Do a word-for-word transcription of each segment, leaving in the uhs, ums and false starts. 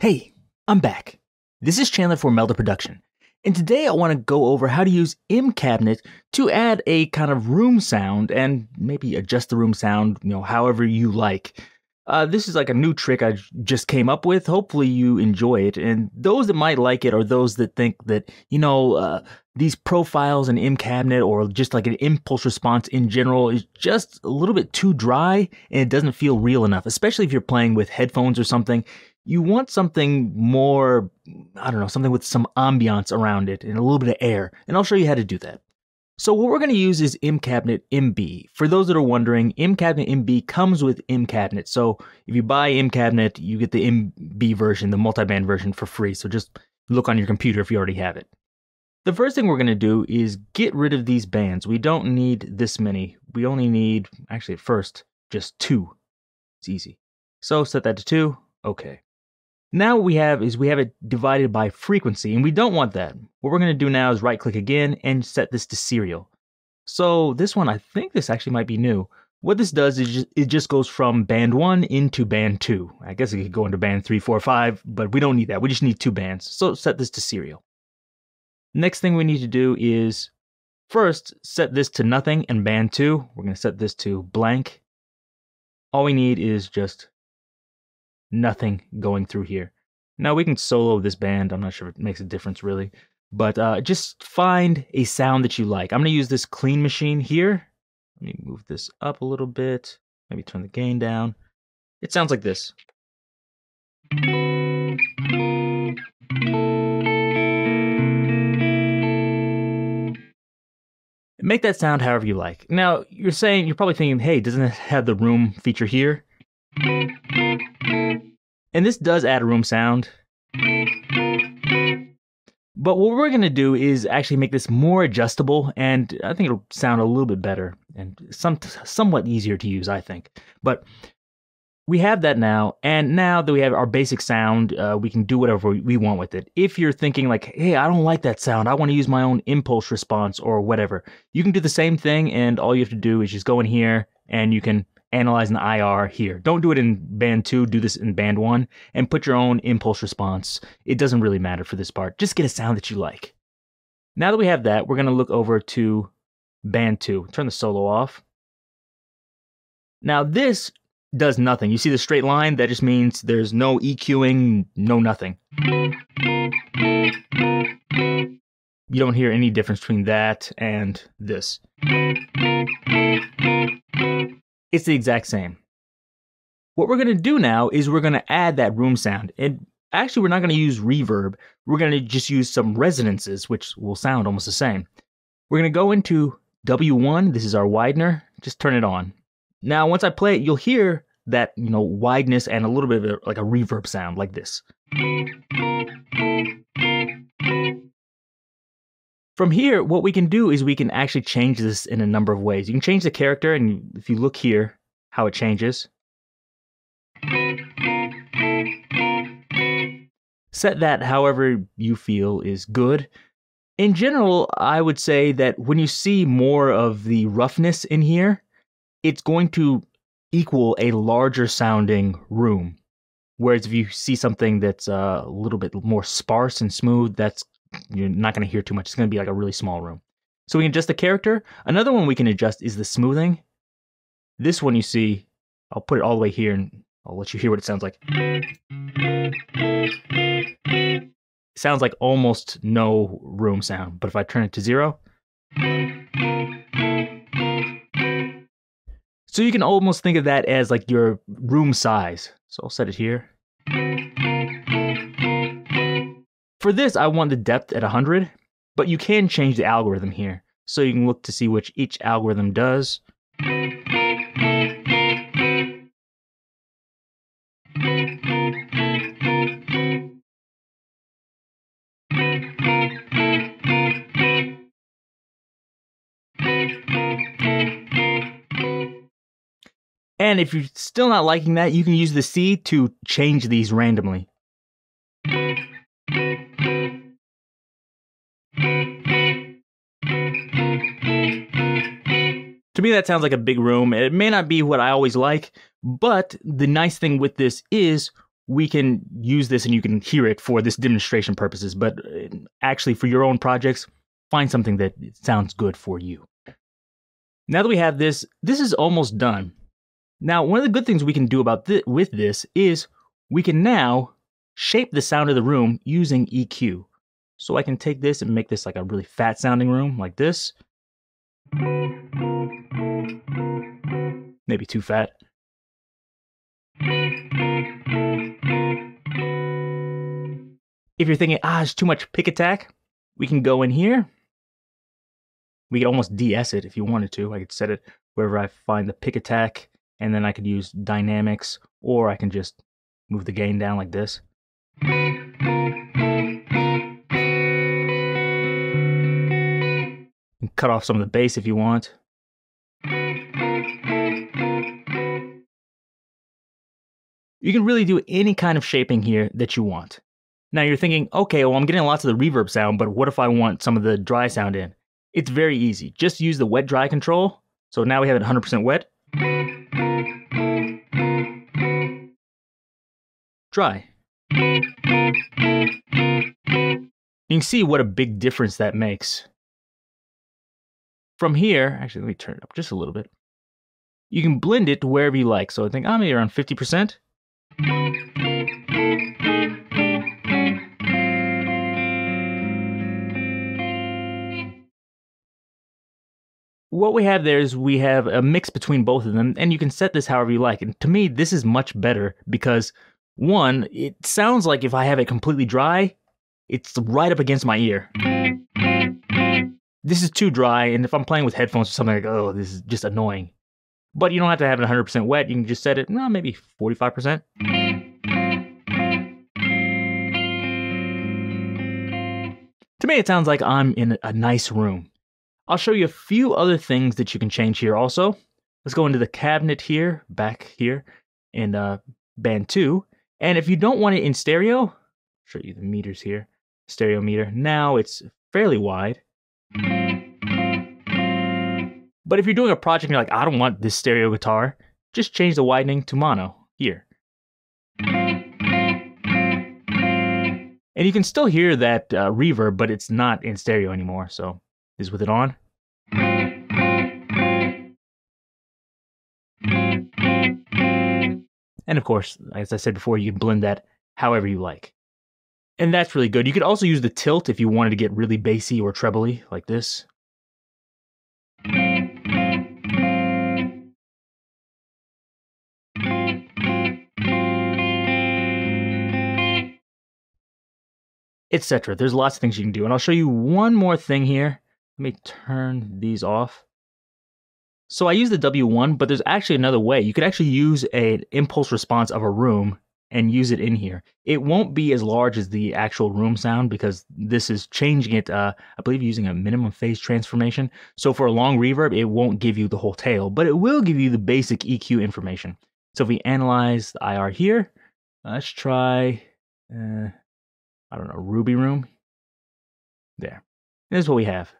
Hey, I'm back. This is Chandler for Melda Production, and today I want to go over how to use M-Cabinet to add a kind of room sound and maybe adjust the room sound, you know, however you like. Uh, this is like a new trick I just came up with. Hopefully you enjoy it, and those that might like it are those that think that, you know, uh, these profiles in M-Cabinet or just like an impulse response in general is just a little bit too dry and it doesn't feel real enough, especially if you're playing with headphones or something. You want something more, I don't know, something with some ambiance around it and a little bit of air. And I'll show you how to do that. So what we're going to use is M-Cabinet M B. For those that are wondering, M-Cabinet M B comes with M-Cabinet. So if you buy M-Cabinet, you get the M B version, the multiband version for free. So just look on your computer if you already have it. The first thing we're going to do is get rid of these bands. We don't need this many. We only need, actually at first, just two. It's easy. So set that to two. Okay. Now what we have is we have it divided by frequency, and we don't want that. What we're going to do now is right click again and set this to serial. So this one, I think this actually might be new. What this does is just, it just goes from band one into band two. I guess it could go into band three, four, five, but we don't need that. We just need two bands. So set this to serial. Next thing we need to do is first set this to nothing and band two. We're going to set this to blank. All we need is just nothing going through here. Now we can solo this band. I'm not sure if it makes a difference really, but uh, just find a sound that you like. I'm going to use this clean machine here. Let me move this up a little bit. Maybe turn the gain down. It sounds like this. Make that sound however you like. Now you're saying, you're probably thinking, hey, doesn't it have the room feature here? And this does add a room sound. But what we're going to do is actually make this more adjustable, and I think it'll sound a little bit better and some, somewhat easier to use, I think. But we have that now, and now that we have our basic sound, uh, we can do whatever we want with it. If you're thinking like, hey, I don't like that sound, I want to use my own impulse response or whatever, you can do the same thing, and all you have to do is just go in here and you can analyze an I R here. Don't do it in band two, do this in band one, and put your own impulse response. It doesn't really matter for this part. Just get a sound that you like. Now that we have that, we're going to look over to band two. Turn the solo off. Now this does nothing. You see the straight line? That just means there's no EQing, no nothing. You don't hear any difference between that and this. It's the exact same. What we're going to do now is we're going to add that room sound. And actually, we're not going to use reverb. We're going to just use some resonances, which will sound almost the same. We're going to go into W one. This is our widener. Just turn it on. Now, once I play it, you'll hear that, you know, wideness and a little bit of a, like a reverb sound like this. From here, what we can do is we can actually change this in a number of ways. You can change the character, and if you look here, how it changes. Set that however you feel is good. In general, I would say that when you see more of the roughness in here, it's going to equal a larger sounding room. Whereas if you see something that's a little bit more sparse and smooth, that's you're not going to hear too much. It's going to be like a really small room. So we can adjust the character. Another one we can adjust is the smoothing. This one you see, I'll put it all the way here and I'll let you hear what it sounds like. It sounds like almost no room sound, but if I turn it to zero. So you can almost think of that as like your room size. So I'll set it here. For this, I want the depth at one hundred, but you can change the algorithm here. So you can look to see which each algorithm does. And if you're still not liking that, you can use the C to change these randomly. To me, that sounds like a big room. It may not be what I always like, but the nice thing with this is we can use this and you can hear it for this demonstration purposes, but actually for your own projects, find something that sounds good for you. Now that we have this, this is almost done. Now, one of the good things we can do about th- with this is we can now shape the sound of the room using E Q. So I can take this and make this like a really fat sounding room like this. Maybe too fat. If you're thinking, ah, it's too much pick attack, we can go in here. We could almost de-ess it if you wanted to. I could set it wherever I find the pick attack, and then I could use dynamics, or I can just move the gain down like this. And cut off some of the bass if you want. You can really do any kind of shaping here that you want. Now you're thinking, okay, well I'm getting lots of the reverb sound, but what if I want some of the dry sound in? It's very easy. Just use the wet-dry control. So now we have it one hundred percent wet. Dry. You can see what a big difference that makes. From here, actually let me turn it up just a little bit. You can blend it to wherever you like. So I think I'm maybe around fifty percent. What we have there is we have a mix between both of them, and you can set this however you like. And to me, this is much better because, one, it sounds like if I have it completely dry, it's right up against my ear. This is too dry, and if I'm playing with headphones or something, like, oh, this is just annoying. But you don't have to have it one hundred percent wet. You can just set it, no, maybe forty-five percent. To me, it sounds like I'm in a nice room. I'll show you a few other things that you can change here also. Let's go into the cabinet here, back here, in uh, band two. And if you don't want it in stereo, I'll show you the meters here, stereo meter. Now it's fairly wide. But if you're doing a project and you're like, I don't want this stereo guitar, just change the widening to mono here. And you can still hear that uh, reverb, but it's not in stereo anymore, so. Is with it on. And of course, as I said before, you can blend that however you like. And that's really good. You could also use the tilt if you wanted to get really bassy or trebly, like this. Etc. There's lots of things you can do. And I'll show you one more thing here. Let me turn these off. So I use the W one, but there's actually another way. You could actually use an impulse response of a room and use it in here. It won't be as large as the actual room sound because this is changing it, uh, I believe using a minimum phase transformation. So for a long reverb, it won't give you the whole tail, but it will give you the basic E Q information. So if we analyze the I R here, let's try, uh, I don't know, Ruby Room. There. And this is what we have.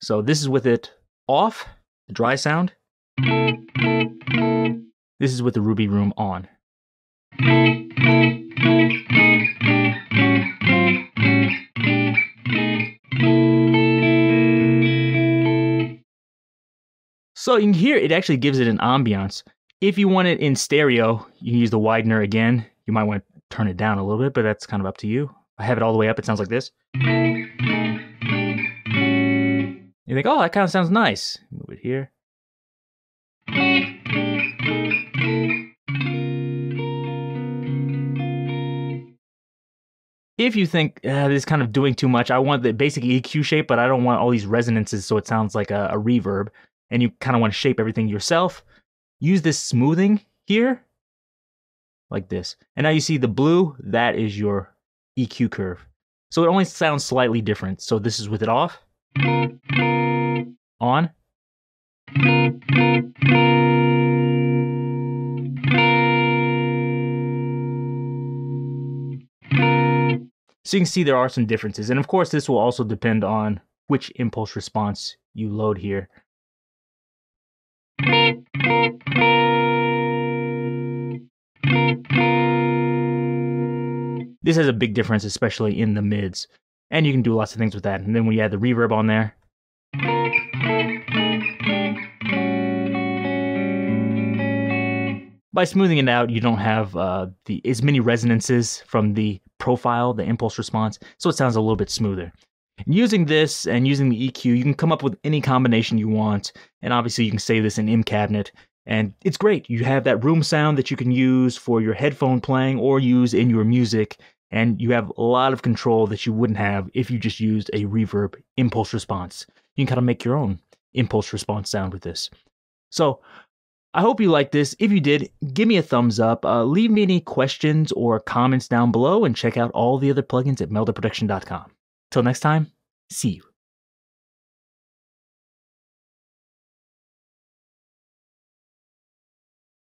So this is with it off, the dry sound. This is with the Ruby Room on. So you can hear it actually gives it an ambiance. If you want it in stereo, you can use the widener again. You might want to turn it down a little bit, but that's kind of up to you. If I have it all the way up, it sounds like this. You think, oh, that kind of sounds nice. Move it here. If you think, ah, this is kind of doing too much, I want the basic E Q shape, but I don't want all these resonances so it sounds like a, a reverb, and you kind of want to shape everything yourself, use this smoothing here, like this. And now you see the blue, that is your E Q curve. So it only sounds slightly different. So this is with it off. On. So you can see there are some differences, and of course this will also depend on which impulse response you load here. This has a big difference, especially in the mids. And you can do lots of things with that. And then we add the reverb on there. By smoothing it out, you don't have uh, the as many resonances from the profile, the impulse response, so it sounds a little bit smoother. And using this and using the E Q, you can come up with any combination you want, and obviously you can save this in M-Cabinet, and it's great. You have that room sound that you can use for your headphone playing or use in your music, and you have a lot of control that you wouldn't have if you just used a reverb impulse response. You can kind of make your own impulse response sound with this. So, I hope you liked this. If you did, give me a thumbs up. Uh, leave me any questions or comments down below, and check out all the other plugins at Melda Production dot com. Till next time, see you.